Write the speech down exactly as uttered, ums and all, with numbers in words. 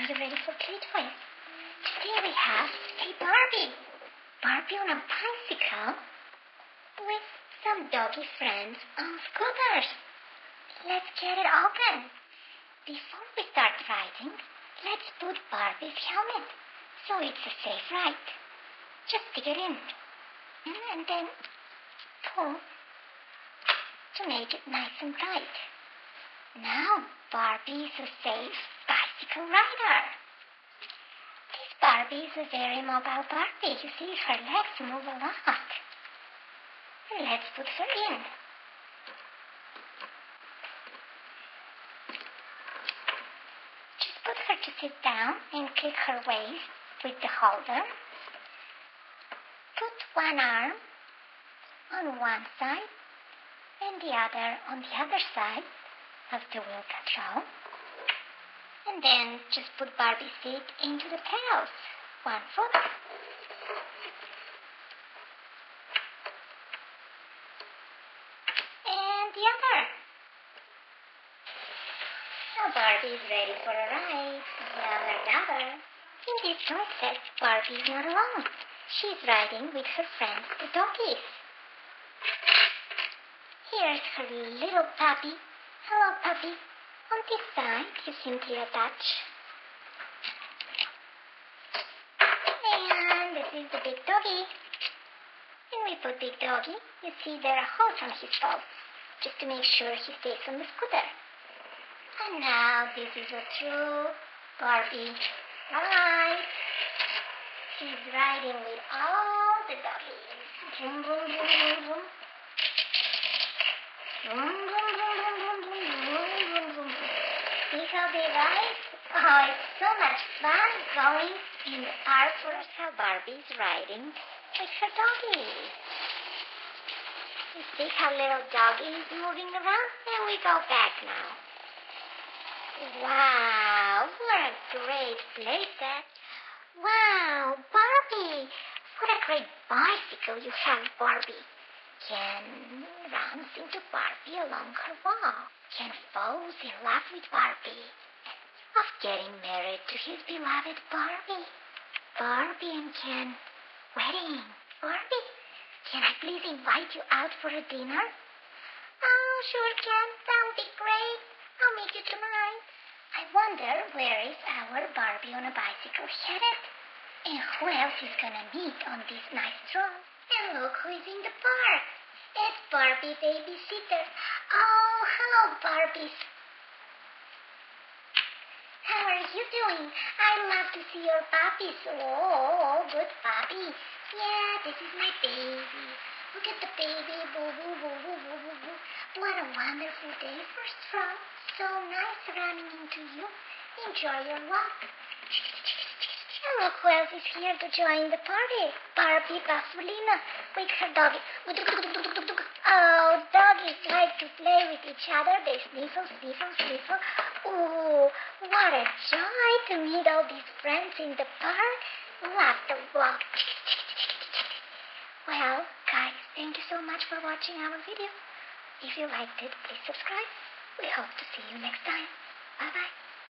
Are you ready for playtime? Today we have a Barbie. Barbie on a bicycle with some doggy friends on scooters. Let's get it open. Before we start riding, let's put Barbie's helmet so it's a safe ride. Just stick it in and then pull to make it nice and tight. Now Barbie is a safe bicycle rider. This Barbie is a very mobile Barbie. You see, her legs move a lot. Let's put her in. Just put her to sit down and click her waist with the holder. Put one arm on one side and the other on the other side of the wheel control. And then just put Barbie's feet into the pedals. One foot. And the other. Now Barbie is ready for a ride. Yabber dabber. In this toy set, Barbie is not alone. She is riding with her friends, the doggies. Here's her little puppy. Hello, puppy. On this side, you simply attach. And this is the big doggy. When we put big doggy, you see there are holes on his paws, just to make sure he stays on the scooter. And now this is a true Barbie ride. She's riding with all the doggies. Vroom, vroom, vroom, vroom. Vroom, vroom, vroom, vroom, vroom. See how they ride? Oh, it's so much fun going in the park. Here's how Barbie's riding with her doggies. You see how little doggie is moving around? And we go back now. Wow, what a great playset. Wow, Barbie, what a great bicycle you have, Barbie. Ken runs into Barbie along her walk. Ken falls in love with Barbie, of getting married to his beloved Barbie. Barbie and Ken, wedding. Barbie, can I please invite you out for a dinner? Oh, sure, Ken. That would be great. I'll meet you tonight. I wonder where is our Barbie on a bicycle headed? And who else is gonna meet on this nice stroll? And look who is in the park. It's Barbie babysitter. Oh, hello, Barbies. How are you doing? I love to see your puppies. Oh, good puppy. Yeah, this is my baby. Look at the baby. Boo, boo, boo, boo, boo, boo, boo. What a wonderful day for stroll. So nice running into you. Enjoy your walk. And look who else is here to join the party. Barbie Basulina with her doggy. Oh, doggies like to play with each other. They sniffle, sniffle, sniffle. Ooh, what a joy to meet all these friends in the park. Love the walk. Well, guys, thank you so much for watching our video. If you liked it, please subscribe. We hope to see you next time. Bye-bye.